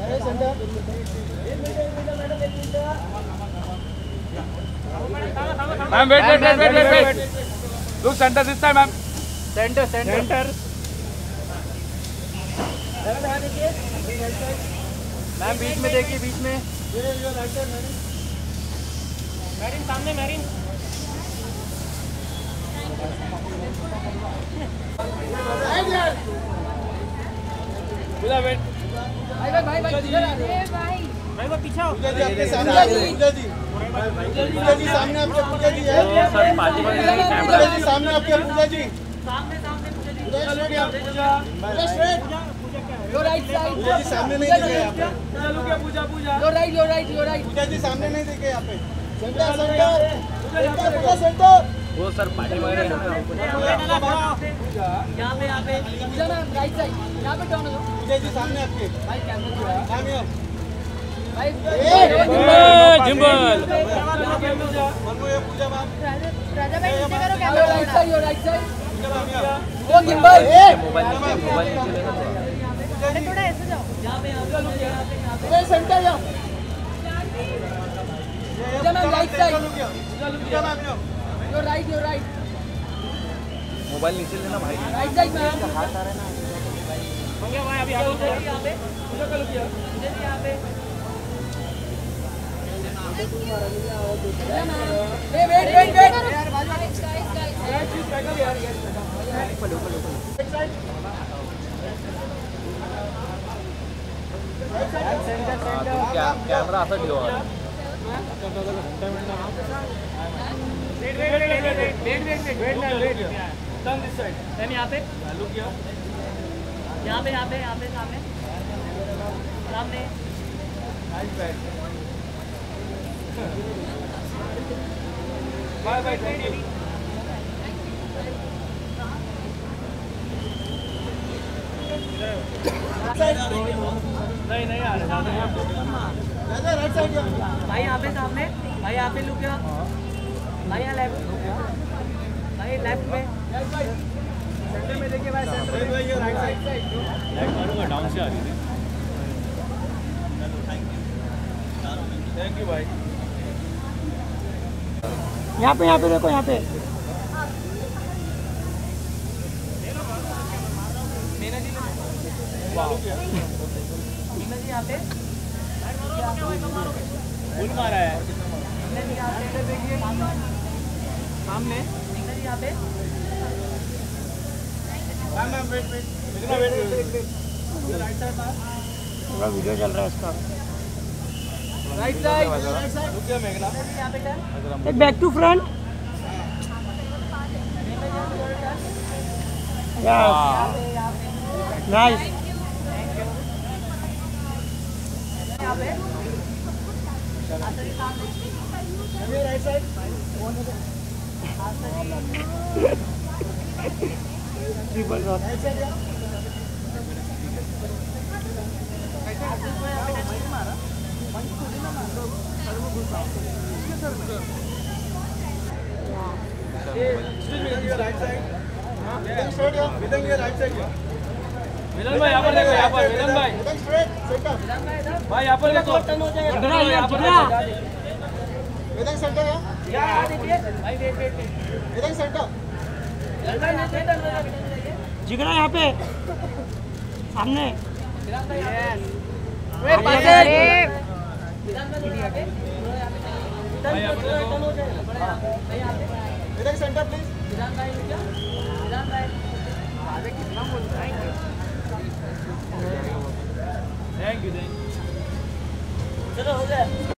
Ma'am wait wait wait wait wait wait look centre this time ma'am centre centre centre ma'am बीच में देखिए बीच में marine सामने marine पूजा wait भाई भाई भाई वो पीछे हो पूजा जी सामने आपके पूजा जी है पूजा जी सामने आपके पूजा जी सामने सामने पूजा जी पूजा लो राइट साइड पूजा जी सामने नहीं दिखे यहाँ पे चलो क्या पूजा पूजा लो राइट पूजा जी सामने नहीं दिखे यहाँ पे सेंटर सेंटर पूजा सेंटर वो सर पार्टी मारे यहाँ पे पूजा ना राइट साइड यहाँ पे टर्न लो पूजा जी सामने आपके भाई कैमरा कैमरा भाई जिम्बल मनु ये पूजा मैम राजा भाई नीचे करो कैमरा राइट साइड वो जिम्बल मोबाइल अरे थोड़ा ऐसे जाओ पे सेंटर जाओ राइट साइड यो राइट मोबाइल नीचे लेना भाई राइट साइड में हाथ आ रहा है ना भैया भाई अभी आओ यहाँ पे पूजा कर लो यहाँ पे वेट वेट वेट यार बाजू गाइस गाइस बैक अप यार ऊपर ऊपर साइड कैमरा असर दियो यहाँ पे सामने सामने बाय बाय थैंक यू नहीं नहीं आ रहा दादा राइट साइड भाई यहाँ पे सामने भाई यहाँ पे लुक भाई यहाँ लेफ्ट भाई लेफ्ट में सेंटर में देखिए भाई सेंटर में राइट साइड लेफ्ट करूँगा डाउन से आ रही थी थैंक यू भाई यहाँ पे देखो यहाँ पे यहाँ पे फुल मारा है सामने यहाँ पे पूरा वीडियो चल रहा है इसका right side back to front nice right side villain भाई यहाँ पर देखो यहाँ पर विलन भाई भाई यहाँ पर देखो यहाँ पर वेदन सेंटर है क्या देखिए भाई वेट वेट वेदन सेंटर जिगरा यहां पे सामने रे पासे रे वेदन सेंटर प्लीज विधान भाई आगे कितना बोल रहा है थैंक यू चलो हो गया।